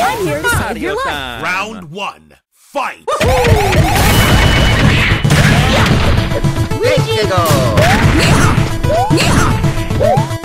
I'm here to save your life. Round one, fight! Woohoo! Let's go!